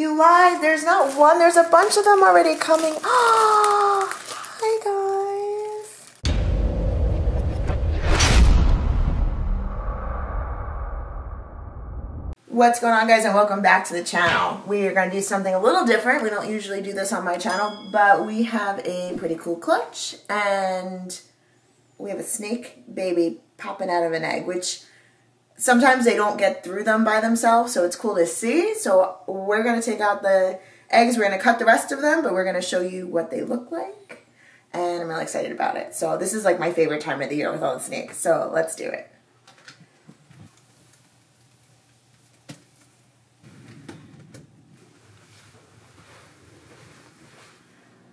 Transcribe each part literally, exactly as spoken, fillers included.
You lied. There's not one. There's a bunch of them already coming. Oh, hi, guys. What's going on, guys, and welcome back to the channel. We are going to do something a little different. We don't usually do this on my channel, but we have a pretty cool clutch, and we have a snake baby popping out of an egg, which sometimes they don't get through them by themselves, so it's cool to see. So we're going to take out the eggs, we're going to cut the rest of them, but we're going to show you what they look like, and I'm really excited about it. So this is like my favorite time of the year with all the snakes, so let's do it.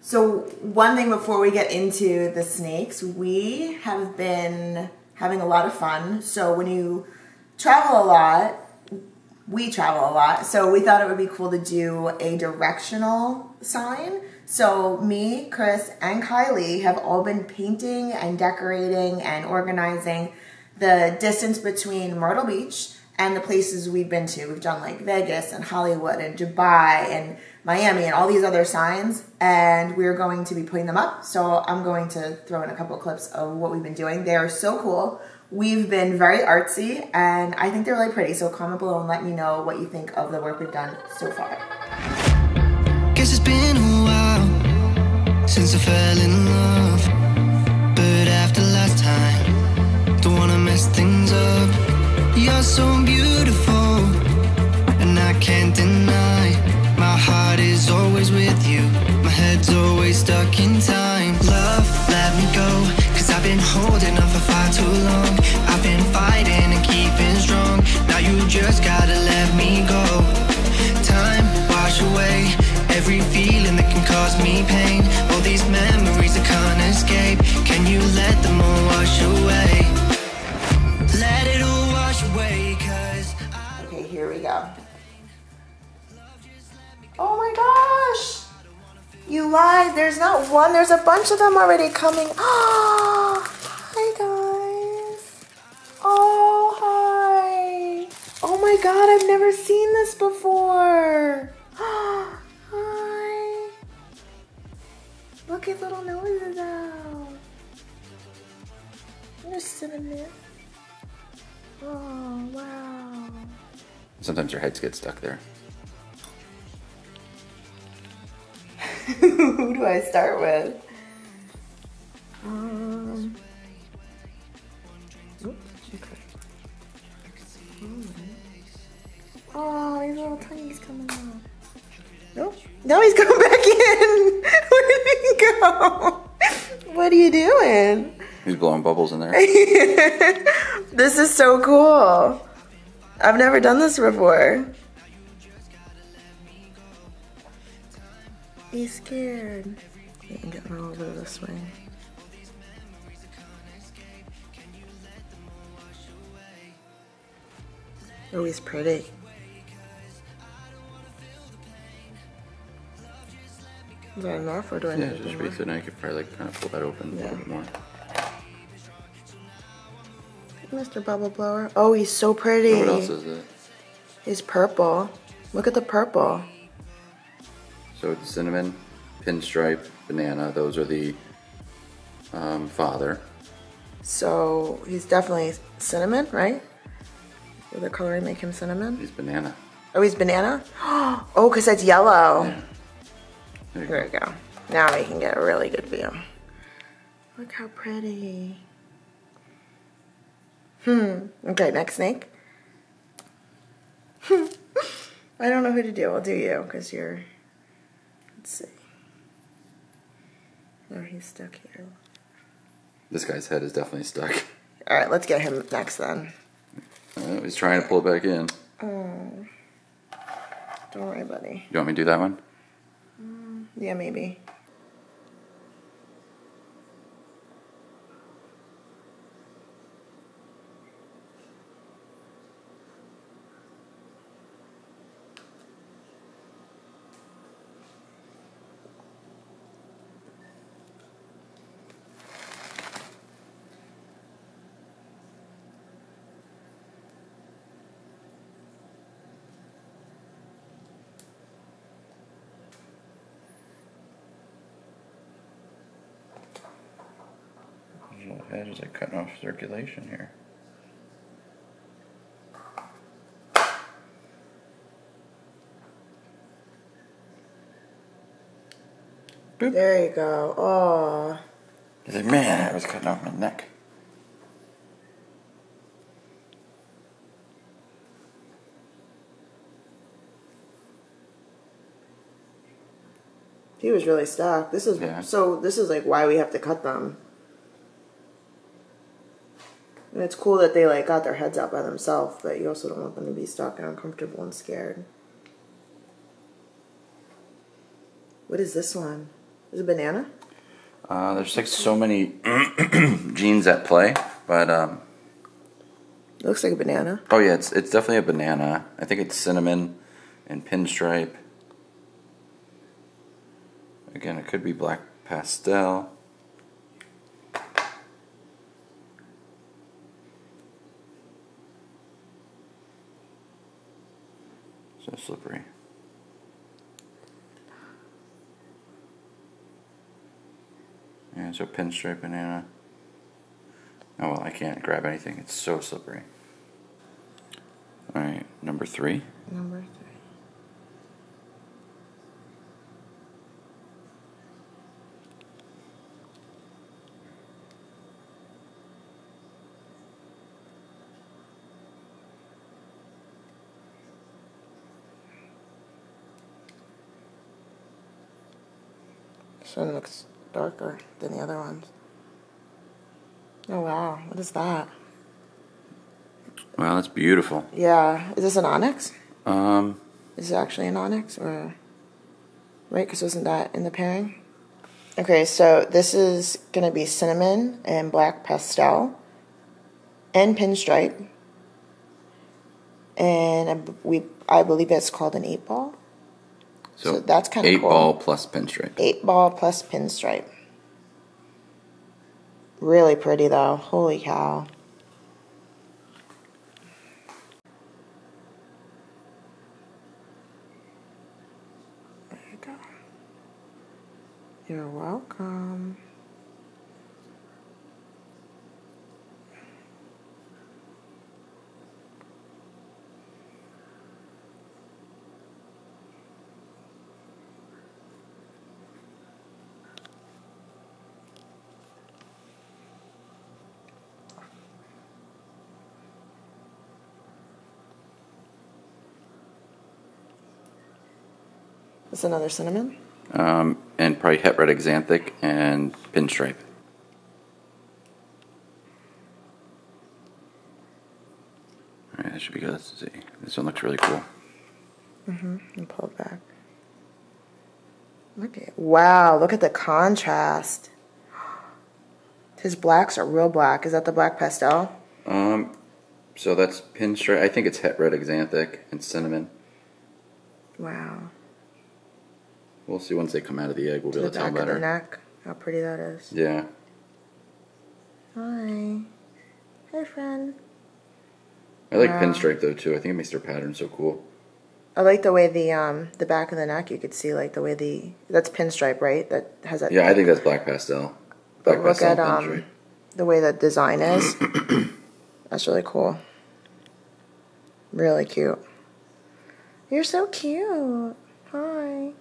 So one thing before we get into the snakes, we have been having a lot of fun. So when you travel a lot, we travel a lot, so we thought it would be cool to do a directional sign. So me, Chris, and Kylie have all been painting and decorating and organizing the distance between Myrtle Beach and the places we've been to. We've done like Vegas and Hollywood and Dubai and Miami and all these other signs, and we're going to be putting them up. So I'm going to throw in a couple of clips of what we've been doing. They are so cool. We've been very artsy, and I think they're really pretty. So comment below and let me know what you think of the work we've done so far. Guess it's been a while since I fell in love, but after last time, don't wanna mess things up. You're so beautiful, and I can't deny. My heart is always with you, my head's always stuck in time. Love, let me go, cause I've been holding on for far too long. I've been fighting and keeping strong, now you just gotta let me go. Time, wash away every feeling that can cause me pain. All these memories I can't escape, can you let them all wash away? Let it all wash away, cause I... Okay, here we go. Oh my gosh! You lied. There's not one. There's a bunch of them already coming. Oh, hi, guys. Oh, hi. Oh my god, I've never seen this before. Oh, hi. Look at little noses out. I'm just sitting there. Oh, wow. Sometimes your heads get stuck there. Who do I start with? Um, oops, okay. Oh, these little tinies coming out. Nope. No, he's coming back in. Where did he go? What are you doing? He's blowing bubbles in there. This is so cool. I've never done this before. He's scared. You can get all over this way. Oh, he's pretty. Is that enough, or do I yeah, need to? Yeah, just raise it, and I could probably like kind of pull that open yeah. a little bit more. Mister Bubble Blower. Oh, he's so pretty. What else is it? He's purple. Look at the purple. So it's cinnamon, pinstripe, banana. Those are the um, father. So he's definitely cinnamon, right? Did the coloring make him cinnamon? He's banana. Oh, he's banana? Oh, because that's yellow. Yeah. There you there go. we go. Now we can get a really good view. Look how pretty. Hmm. Okay, next snake. I don't know who to do. I'll do you, because you're... Let's see. Oh, he's stuck here. This guy's head is definitely stuck. Alright, let's get him next then. Uh, he's trying to pull it back in. Oh. Don't worry, buddy. You want me to do that one? Um, yeah, maybe. That is a cutting off circulation here. Boop. There you go. Oh. He's like, man, that was cutting off my neck. He was really stuck. This is yeah. so. This is like why we have to cut them. And it's cool that they like got their heads out by themselves, but you also don't want them to be stuck and uncomfortable and scared. What is this one? Is it a banana? Uh, there's like so many genes at play, but um. It looks like a banana. Oh yeah, it's it's definitely a banana. I think it's cinnamon and pinstripe. Again, it could be black pastel. So slippery. Yeah, so pinstripe banana. Oh well, I can't grab anything. It's so slippery. All right, number three. Number three. This one looks darker than the other ones. Oh wow, what is that? Wow, that's beautiful. Yeah, is this an onyx? Um. Is it actually an onyx or? Right, because wasn't that in the pairing? Okay, so this is gonna be cinnamon and black pastel, and pinstripe, and I, we I believe it's called an eight ball. So, so that's kind of cool. Eight ball plus pinstripe. Eight ball plus pinstripe. Really pretty though. Holy cow. There you go. You're welcome. That's another cinnamon. Um, and probably het red xanthic and pinstripe. All right, that should be good. Let's see. This one looks really cool. Mm-hmm. And pull it back. Look at wow! Look at the contrast. His blacks are real black. Is that the black pastel? Um, so that's pinstripe. I think it's het red xanthic and cinnamon. Wow. We'll see once they come out of the egg. We'll be able to tell better. The back of the neck. How pretty that is. Yeah. Hi. Hi, friend. I like wow. pinstripe though too. I think it makes their pattern so cool. I like the way the um the back of the neck. You could see like the way the that's pinstripe, right? That has that. Yeah, thing. I think that's black pastel. Black but look pastel at um, the way that design is. That's really cool. Really cute. You're so cute. Hi.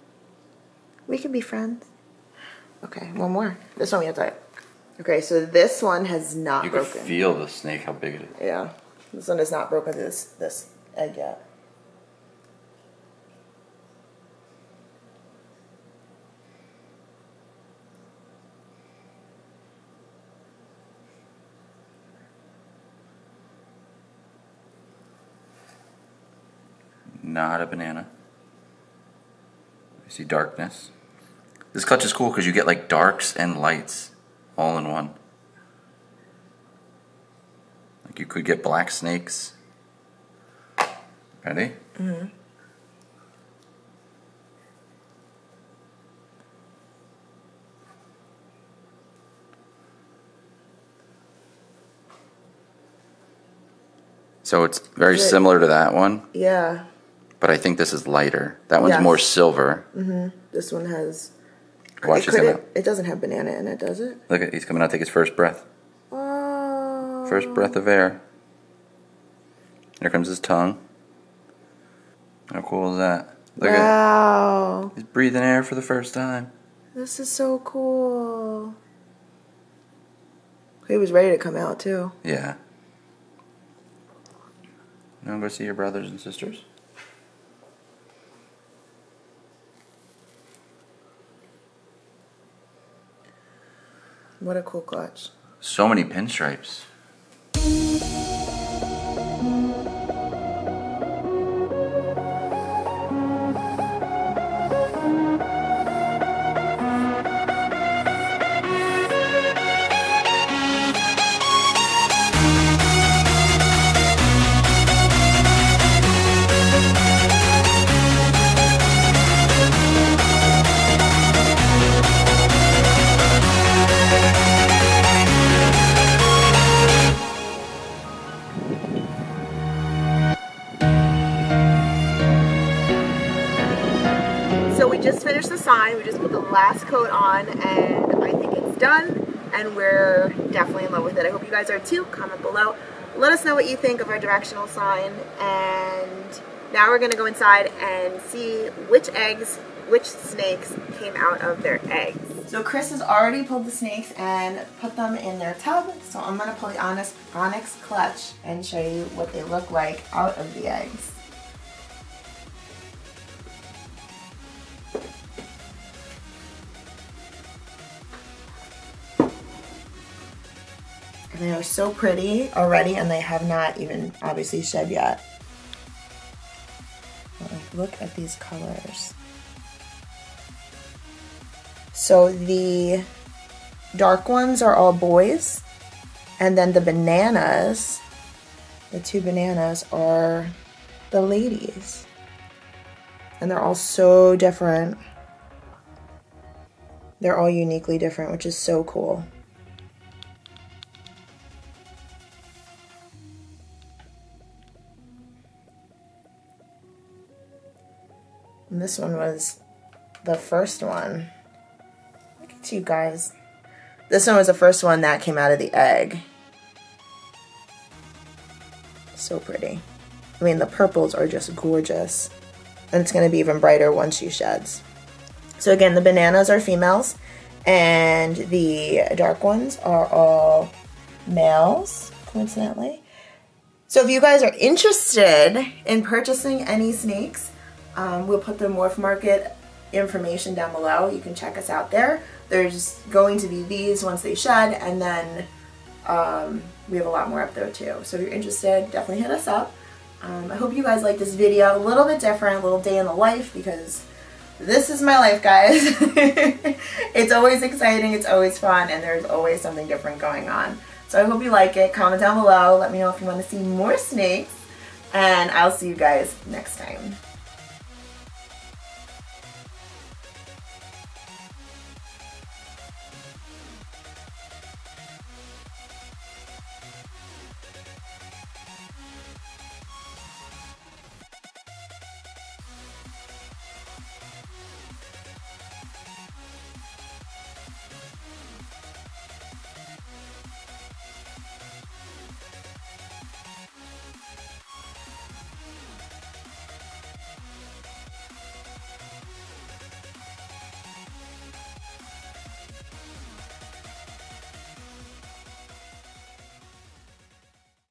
We can be friends. Okay, one more. This one we have to... Okay, so this one has not you broken. You can feel the snake, how big it is. Yeah. This one has not broken this, this egg yet. Not a banana. I see darkness. This clutch is cool because you get like darks and lights all in one. Like you could get black snakes. Ready? Mm-hmm. So it's very Good. similar to that one. Yeah. But I think this is lighter. That one's yes. more silver. Mm-hmm. This one has... Watch it, it, it doesn't have banana in it, does it? Look, at, he's coming out to take his first breath. What? First breath of air. Here comes his tongue. How cool is that? Look wow. at it. He's breathing air for the first time. This is so cool. He was ready to come out, too. Yeah. Now go see your brothers and sisters. What a cool clutch. So many pinstripes. We just put the last coat on and I think it's done, and we're definitely in love with it. I hope you guys are too. Comment below. Let us know what you think of our directional sign, and now we're going to go inside and see which eggs, which snakes came out of their eggs. So Chris has already pulled the snakes and put them in their tub, so I'm going to pull the onyx, onyx clutch and show you what they look like out of the eggs. They are so pretty already, and they have not even obviously shed yet. Look at these colors. So the dark ones are all boys, and then the bananas, the two bananas are the ladies. And they're all so different. They're all uniquely different, which is so cool. And this one was the first one. Look at you guys. This one was the first one that came out of the egg. So pretty. I mean, the purples are just gorgeous. And it's going to be even brighter once she sheds. So again, the bananas are females. And the dark ones are all males, coincidentally. So if you guys are interested in purchasing any snakes, Um, we'll put the Morph Market information down below. You can check us out there. There's going to be these once they shed, and then um, we have a lot more up there too. So if you're interested, definitely hit us up. Um, I hope you guys like this video. A little bit different, a little day in the life, because this is my life, guys. It's always exciting, it's always fun, and there's always something different going on. So I hope you like it. Comment down below. Let me know if you want to see more snakes, and I'll see you guys next time.